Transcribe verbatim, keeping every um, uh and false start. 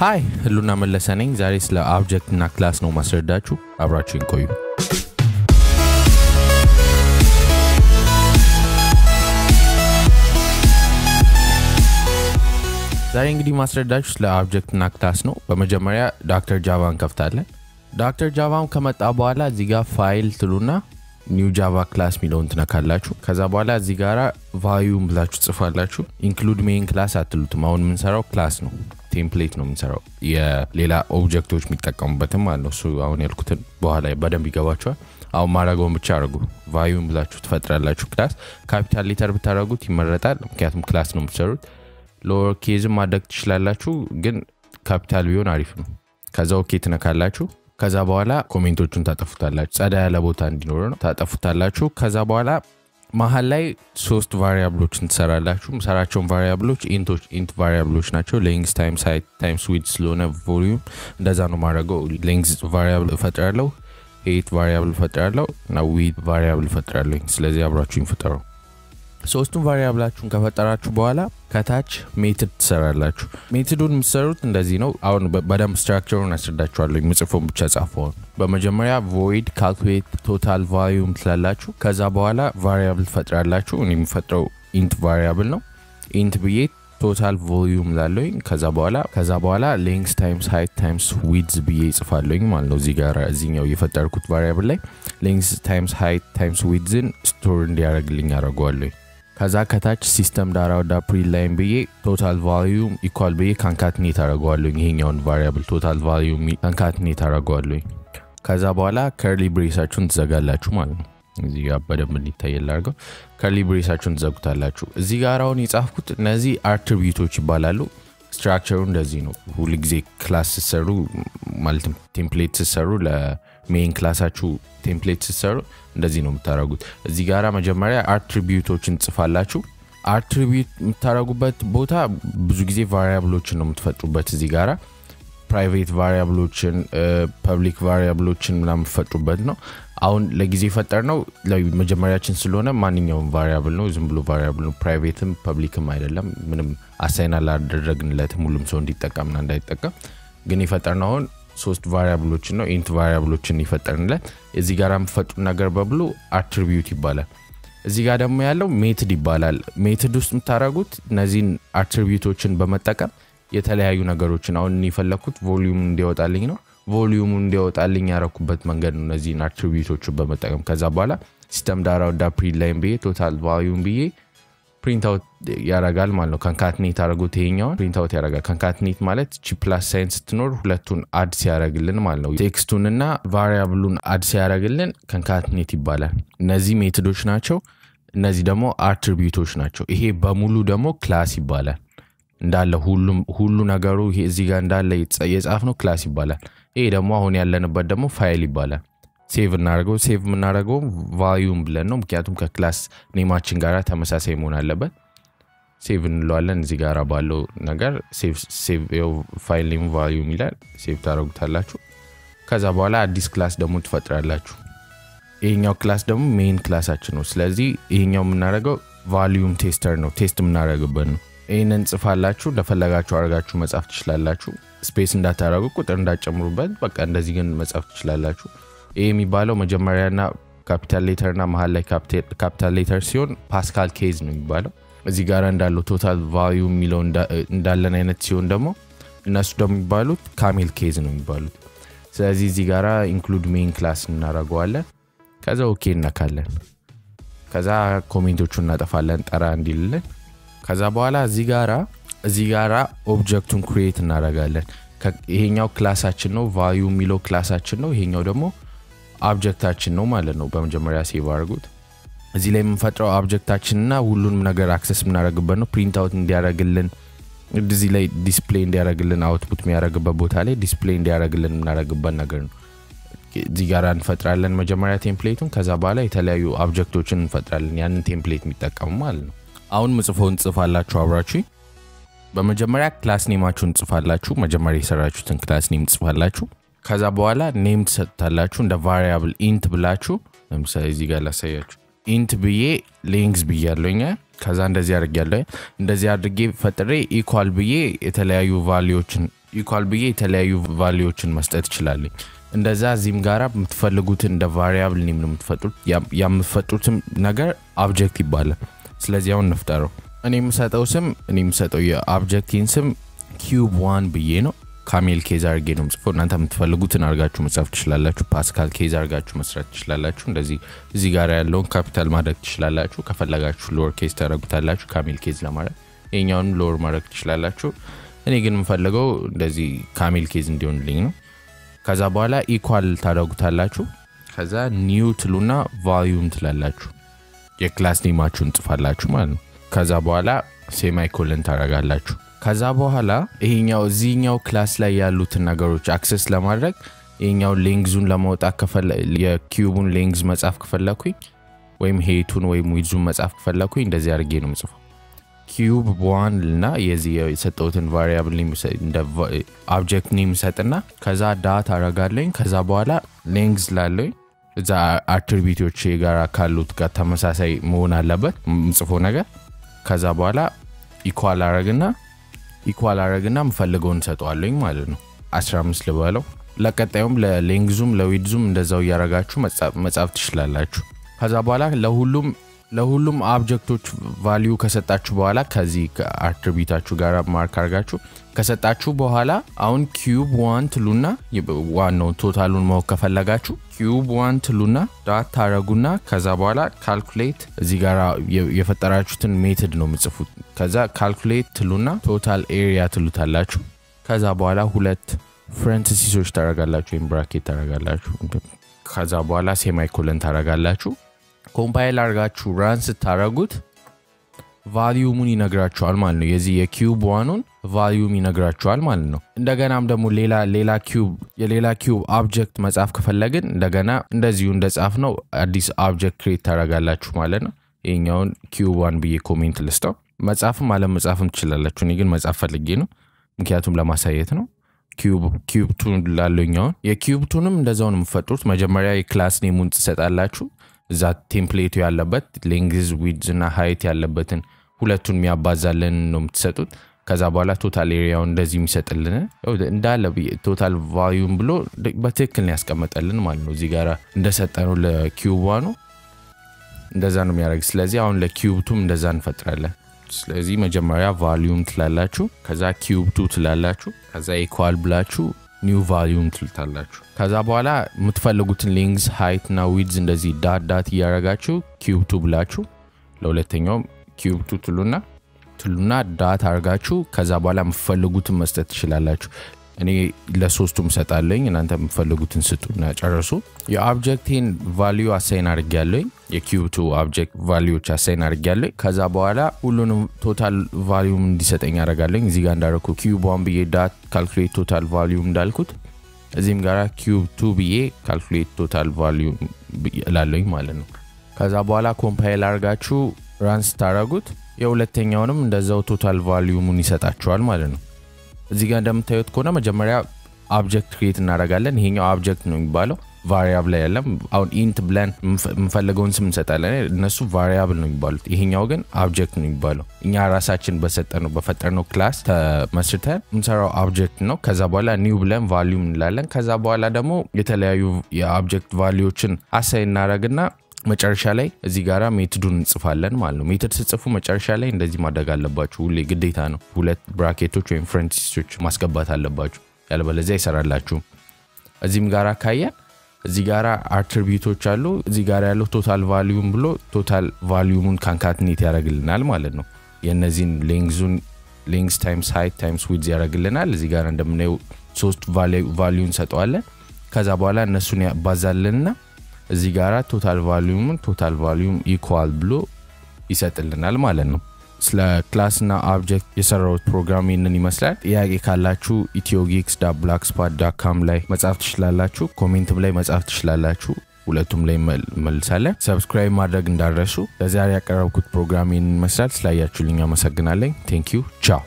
Hi, hello nama listening. Zari sila object na class no master dachu abrachin koyu. Zari ingidi master dachu sila object na class no. Bamajamaya Doctor Java ang kaftale. Doctor Java ang kamat abala ziga file tuluna new Java class milon tunakalachu. Kaza abala zigara value blachu tsufalachu. Include main class atulutuma un minsaro class no. ቴምፕሌት ነው የምንሰራው የሌላ ኦብጀክቶች የሚጠቀሙበት ማለት ነው። ሱ አሁን ያልኩት በኋላ በደንብ ይገባችኋል። አሁን ማራገውን ብቻ አርጉ። ቫልዩም ብላችሁ ትፈጥራላችሁ ክላስ ካፒታል ሌተር ብታረጉት ይመረጣል። ምክንያቱም ክላስ ነው የምትሰሩት። ሎወር ኬዝም ማድረግ ትችላላችሁ ግን ካፒታል ቢሆን አሪፍ ነው። ከዛ ኦኬ ትነካላችሁ። ከዛ በኋላ ኮሜንቶቹን ታጠፉታላችሁ። ጻዳ ያለ ቦታ እንዲኖር ነው ታጠፉታላችሁ። ከዛ በኋላ መሃል ላይ ሶስት ቫሪያብሎችን ተሰራላችሁ። መሰራቾን ቫሪያብሎች ኢንቶች ኢንት ቫሪያብሎች ናቸው። ሌንግዝ ታይም ሳይት ታይም ስዊድ ስለሆነ ቮሊዩም እንደዛ ነው ማድረገው። ሌንግዝ ቫሪያብል ፈጥራለሁ፣ ሄት ቫሪያብል ፈጥራለሁ እና ዊድ ቫሪያብል ፈጥራለሁ። ስለዚህ አብራችሁኝ ፈጥሩ። ሶስቱን ቫሪያብላችሁን ከፈጠራችሁ በኋላ ከታች ሜትድ ተሰራላችሁ። ሜትዱን ምሰሩት እንደዚህ ነው። አሁን በደም ስትራክቸሩን አስረዳችኋለሁ። ምጽፎን ብቻ ጻፈው። በመጀመሪያ void calculate total volume ትላላችሁ። ከዛ በኋላ ቫሪያብል ፈጥራላችሁ። እኔ የምፈጥረው int ቫሪያብል ነው። int ብዬ total volume ላለው ከዛ በኋላ ከዛ በኋላ length times height times width ብዬ ጽፋለሁኝ ማለት ነው። እዚህ ጋር እዚህኛው የፈጠርኩት ቫሪያብል ላይ length times height times width-ን store እንዲያደርግልኝ አደርጋለሁ። ከዛ ከታች ሲስተም ዳራው ዳ ፕሪላይን ብዬ ቶታል ቫልዩም ኢኳል ብዬ ካንካትኔት አደርጋለሁ። ይሄኛውን ቫሪያብል ቶታል ቫልዩም ካንካትኔት አደርጋለሁ። ከዛ በኋላ ከርሊ ብሬሳችሁን ትዘጋላችሁ ማለት ነው። እዚህ ጋር በደም እንዲታየላችሁ ከርሊ ብሬሳችሁን ትዘጉታላችሁ። እዚህ ጋር አሁን የጻፍኩት እነዚህ አትሪቢዩቶች ይባላሉ። ስትራክቸሩ እንደዚህ ነው። ሁሉ ጊዜ ክላስ ሲሰሩ ማለት ቴምፕሌት ሲሰሩ ለሜን ክላሳችሁ ቴምፕሌት ሲሰሩ እንደዚህ ነው የምታረጉት። እዚህ ጋራ መጀመሪያ አትሪቢዩቶችን ጽፋላችሁ። አትሪቢዩት የምታረጉበት ቦታ ብዙ ጊዜ ቫሪያብሎችን ነው የምትፈጥሩበት። እዚህ ጋራ ፕራይቬት ቫሪያብሎችን ፐብሊክ ቫሪያብሎችን ምናምን ፈጥሩበት ነው። አሁን ለጊዜ ፈጠር ነው ለመጀመሪያችን ስለሆነ ማንኛውም ቫሪያብል ነው። ዝም ብሎ ቫሪያብል ነው። ፕራይቬትም ፐብሊክም አይደለም። ምንም አሳይን አላደረግንለት ሙሉም ሰው እንዲጠቀምና እንዳይጠቀም ግን ይፈጠርና አሁን ሶስት ቫሪያብሎችን ነው ኢንት ቫሪያብሎችን ይፈጠርንለት። እዚህ ጋራም ፈጥሩ ነገር በብሉ አትሪቢዩት ይባላል። እዚህ ጋር ደግሞ ያለው ሜትድ ይባላል። ሜትድ ውስጥ ምታረጉት እነዚህን አትሪቢዩቶችን በመጠቀም የተለያዩ ነገሮችን አሁን እንይፈለኩት ቮልዩም እንዲወጣልኝ ነው። ቮልዩም እንዲወጣልኝ ያረኩበት መንገድ ነው እነዚህን አትሪቢዩቶችን በመጠቀም። ከዛ በኋላ ሲስተም ዳራው ዳ ፕሪላይን ብዬ ቶታል ቫልዩም ብዬ ፕሪንት አውት ያረጋል ማለት ነው። ካንካትኔት አረጉት። ይሄኛው ፕሪንት አውት ያረጋል። ካንካትኔት ማለት ቺ ፕላስ ሳይን ስትኖር ሁለቱን አድ ሲያረግልን ማለት ነው። ቴክስቱንና ቫሪያብሉን አድ ሲያረግልን ካንካትኔት ይባላል። እነዚህ ሜትዶች ናቸው። እነዚህ ደግሞ አትሪቢዩቶች ናቸው። ይሄ በሙሉ ደግሞ ክላስ ይባላል። እንዳለ ሁሉ ሁሉ ነገሩ ይሄ እዚህ ጋር እንዳለ የጻፍ ነው ክላስ ይባላል። ይሄ ደግሞ አሁን ያለንበት ደግሞ ፋይል ይባላል። ሴቭ እናደርገው ሴቭ እናደርገው ቫልዩም ብለን ነው። ምክንያቱም ከክላስ ኔማችን ጋራ ተመሳሳይ መሆን አለበት። ሴቭ እንለዋለን። እዚህ ጋራ ባለው ነገር ሴቭ ሴቭ ፋይል ኔም ቫልዩም ይላል። ሴቭ ታደርጉታላችሁ። ከዛ በኋላ አዲስ ክላስ ደግሞ ትፈጥራላችሁ። ይሄኛው ክላስ ደግሞ ሜይን ክላሳችን ነው። ስለዚህ ይሄኛው የምናደርገው ቫልዩም ቴስተር ነው። ቴስት የምናደርግበት ነው። ይሄንን ጽፋላችሁ ለፈለጋችሁ አርጋችሁ መጻፍ ትችላላችሁ። ስፔስ እንዳታረጉ ቁጥር እንዳጨምሩበት በቃ እንደዚህ ግን መጻፍ ትችላላችሁ። ይሄ የሚባለው መጀመሪያና ካፒታል ሌተርና መሃል ላይ ካፒታል ሌተር ሲሆን ፓስካል ኬዝ ነው የሚባለው። እዚህ ጋራ እንዳለው ቶታል ቫልዩም ሚለው እንዳለን አይነት ሲሆን ደግሞ እነሱ ደግሞ ይባሉት ካሜል ኬዝ ነው የሚባሉት። ስለዚህ እዚህ ጋራ ኢንክሉድ ሜን ክላስ እናረጋዋለን። ከዛ ኦኬ እናካለን። ከዛ ኮሜንቶቹን እናጠፋለን ጠራ እንዲልልን። ከዛ በኋላ እዚህ ጋራ እዚህ ጋራ ኦብጀክቱን ክሬት እናረጋለን። ይሄኛው ክላሳችን ነው። ቫልዩም ሚለው ክላሳችን ነው። ይሄኛው ደግሞ ኦብጀክታችን ነው ማለት ነው። በመጀመሪያ ሴቭ አድርጉት። እዚህ ላይ የምንፈጥረው ኦብጀክታችንና ሁሉንም ነገር አክሰስ እናደርግበት ነው። ፕሪንት አውት እንዲያደርግልን እዚህ ላይ ዲስፕሌይ እንዲያደርግልን አውትፑት የሚያደርግበት ቦታ ላይ ዲስፕሌይ እንዲያደርግልን እናደርግበት ነገር ነው። እዚህ ጋር እንፈጥራለን መጀመሪያ ቴምፕሌቱን። ከዛ በኋላ የተለያዩ ኦብጀክቶችን እንፈጥራለን ያንን ቴምፕሌት የሚጠቀሙ ማለት ነው። አሁን ምጽፎን ጽፋላችሁ አብራችሁ በመጀመሪያ ክላስ ኔማችሁን ጽፋላችሁ። መጀመሪያ የሰራችሁትን ክላስ ኔም ጽፋላችሁ። ከዛ በኋላ ኔም ተሰጣላችሁ እንደ ቫሪያብል ኢንት ብላችሁ ለምሳሌ እዚህ ጋር ላሳያችሁ ኢንት ብዬ ሌንግዝ ብያለሁኝ። ከዛ እንደዚህ አድርጌ ያለሁኝ እንደዚህ አድርጌ ፈጥሬ ኢኳል ብዬ የተለያዩ ቫልዩዎችን equal ብዬ የተለያዩ valueዎችን መስጠት ይችላልኝ እንደዛ ዚም ጋራ የምትፈልጉት እንደ variable name ነው የምትፈጥሩት ያምፈጥሩት ነገር object ይባላል ስለዚህ አሁን እንፍጠረው እኔ የምሰጠው ስም እኔ የምሰጠው የobjectን ስም cube one ብዬ ነው ካሜል ኬዝ አርጌ ነው ጽፈው እናንተ የምትፈልጉትን አርጋችሁ መጻፍ ትችላላችሁ ፓስካል ኬዝ አርጋችሁ መስራት ትችላላችሁ እንደዚህ እዚህ ጋራ ያለውን ካፒታል ማድረግ ትችላላችሁ ከፈለጋችሁ ሎወር ኬዝ ታረጉታላችሁ ካሜል ኬዝ ለማድረግ የኛውን ሎወር ማድረግ ትችላላችሁ እኔ ግን የምፈልገው እንደዚህ ካሜል ኬዝ እንዲሆንልኝ ነው ከዛ በኋላ ኢኳል ታደርጉታላችሁ ከዛ ኒው ትሉና ቫልዩም ትላላችሁ የክላስ ኔማችሁን ጽፋላችሁ ማለት ነው ከዛ በኋላ ሴማይ ኮለን ታረጋላችሁ ከዛ በኋላ ይሄኛው እዚህኛው ክላስ ላይ ያሉት ነገሮች አክሰስ ለማድረግ ይሄኛው ሊንክዙን ለማውጣት ከፈለ የኪዩቡን ሊንክስ መጻፍ ከፈለኩኝ ወይም ሄቱን ወይም ዊድዙን መጻፍ ከፈለኩኝ እንደዚህ አድርጌ ነው መጻፍ cube one እና የዚህ የሰጠውትን variable name እንደ object name ሰጥና ከዛ ዳታ አረጋለኝ ከዛ በኋላ links ላለው እዛ attributes ጋር ካሉት ጋር ተመሳሳይ መሆን አለበት ምጽፎ ነገር ከዛ በኋላ equal አረጋና equal አረጋና ምፈልገውን ሰጠዋለኝ ማለት ነው አስራ አምስት ልበለው ለቀጣዩም ለlinksum ለwidthum እንደዛው ያረጋችሁ መጻፍ መጻፍ ትችላላችሁ ከዛ በኋላ ለሁሉም ለሁሉም ኦብጀክቶች ቫልዩ ከሰጣችሁ በኋላ ከዚህ አትሪቢዩታችሁ ጋር ማርክ አርጋችሁ ከሰጣችሁ በኋላ አሁን cube one ትሉና ዋናው ቶታሉን ማወቅ ከፈለጋችሁ cube one ትሉና ዳታ አረጉና ከዛ በኋላ ካልኩሌት እዚህ ጋር የፈጠራችሁትን ሜተድ ነው የምጽፉት ከዛ ካልኩሌት ትሉና ቶታል ኤሪያ ትሉታላችሁ ከዛ በኋላ ሁለት ፍራንቲሲሶች ታረጋላችሁ ኢን ብራኬት ታረጋላችሁ ከዛ በኋላ ሴማይኮለን ታረጋላችሁ ኮምፓይል አርጋችሁ ራን ስታረጉት ቫልዩሙን ይነግራችኋል ማለት ነው የዚህ የcube one ቫልዩም ይነግራችኋል ማለት ነው እንደገናም ደግሞ ሌላ ሌላ cube የሌላ cube object መጻፍ ከፈለግን እንደገና እንደዚሁ እንደጻፍ ነው አዲስ object create ታረጋላችሁ ማለት ነው ይሄኛውን cube one ብዬ ኮሜንት ልስጣው መጻፍም አለ መጻፍም ትችላላችሁ እኔ ግን መጻፍ ፈልጌ ነው ምክንያቱም ለማሳየት ነው cube cube two ላልኛው የcube two ንም እንደዛው ነው የምፈጥሩት መጀመሪያ የclass name-ን ትሰጣላችሁ ዛ ቴምፕሌቱ ያለበት ሊንክስ ዊድዝ እና ሃይት ያለበትን ሁለቱን የሚያባዛልን ነው የምትሰጡት ከዛ በኋላ ቶታል ኤሪያው እንደዚህ የሚሰጥልን እንዳለ ቶታል ቫልዩም ብሎ በትክክል ነው ያስቀመጠልን ማለት ነው እዚህ ጋራ እንደሰጠነው ለcube one ነው እንደዛ ነው የሚያደርግ ስለዚህ አሁን ለcube two እንደዛ እንፈጥራለን ስለዚህ መጀመሪያ ቫልዩም ትላላችሁ ከዛ cube two ትላላችሁ ከዛ ኢኳል ብላችሁ new volume ትልታላችሁ ከዛ በኋላ የምትፈልጉትን links height እና width እንደዚህ dot dot ያረጋችሁ cube two ብላችሁ ለሁለተኛው cube two ትሉና ትሉና dot አርጋችሁ ከዛ በኋላ የምትፈልጉትን መስጠት ትችላላችሁ እኔ ለሶስቱም ሰጣለኝ እናንተ የምትፈልጉትን ስጡና ጨርሱ የobjectን value assign አርጋለኝ የcube two object value assign አርጋለኝ ከዛ በኋላ ሁሉንም total value እንዲሰጠኝ አረጋለኝ እዚህ ጋር እንዳረኩ cube one ብዬ dot calculate total value እንዳልኩት እዚህም ጋራ cube two ብዬ calculate total value እላለኝ ማለት ነው ከዛ በኋላ compile አርጋችሁ run ስታረጉት የሁለተኛውንም እንደዛው total value-ን ይሰጣችኋል ማለት ነው እዚህ ጋር እንደምታዩት ከሆነ መጀመሪያ object create እናደርጋለን ይሄኛው object ነው የሚባለው variable ላይ ያለም አሁን int ብለን እንፈልገውን ስም እንሰጣለን እነሱ variable ነው የሚባሉት ይሄኛው ግን object ነው የሚባለው እኛ ራሳችን በሰጠነው በፈጠረነው class ተመስርተን እንሰራው object ነው ከዛ በኋላ new ብለን value እንላለን ከዛ በኋላ ደግሞ የተለያዩ የobject valueዎችን assign እናደርግና መጨረሻ ላይ እዚህ ጋራ ሜተዱን እንጽፋለን ማለት ነው ሜተድ ጽፉ መጨረሻ ላይ እንደዚህ ማድረግ አለባችሁ ሁሌ ግዴታ ነው ሁለት ብራኬቶች ወይም ፍራንቲሲሶች ማስገባት አለባችሁ ያለበለዚያ ይሰራላችሁ እዚህም ጋራ ካያ እዚህ ጋራ አትሪቢዩቶች አሉ እዚህ ጋራ ያለው ቶታል ቫልዩም ብሎ ቶታል ቫልዩሙን ካንካትኔት ያደርግልናል ማለት ነው የነዚህን ሊንክሱን ሊንክስ ታይምስ ሃይት ታይምስ ዊድዝ ያደርግልናል እዚህ ጋራ እንደምናየው ሶስት ቫልዩን ሰጠዋለን ከዛ በኋላ እነሱን ያባዛልልና እዚህ ጋራ ቶታል ቫልዩሙን ቶታል ቫልዩም ኢኳል ብሎ ይሰጥልናል ማለት ነው ስለ ክላስና ኦብጀክት የሰራው ፕሮግራም ይሄንን ይመስላል ያቄ ካላችሁ ethiogeeks dot blogspot dot com ላይ መጻፍ ትችላላችሁ ኮሜንት ላይ መጻፍ ትችላላችሁ ሁለቱም ላይ መልሳለሁ ሰብስክራይብ ማድረግ እንዳትረሱ ለዛሬ ያቀረብኩት ፕሮግራም ይሄንን ይመስላል ስላያችሁልኝ አመሰግናለሁ ቴንክ ዩ ቻው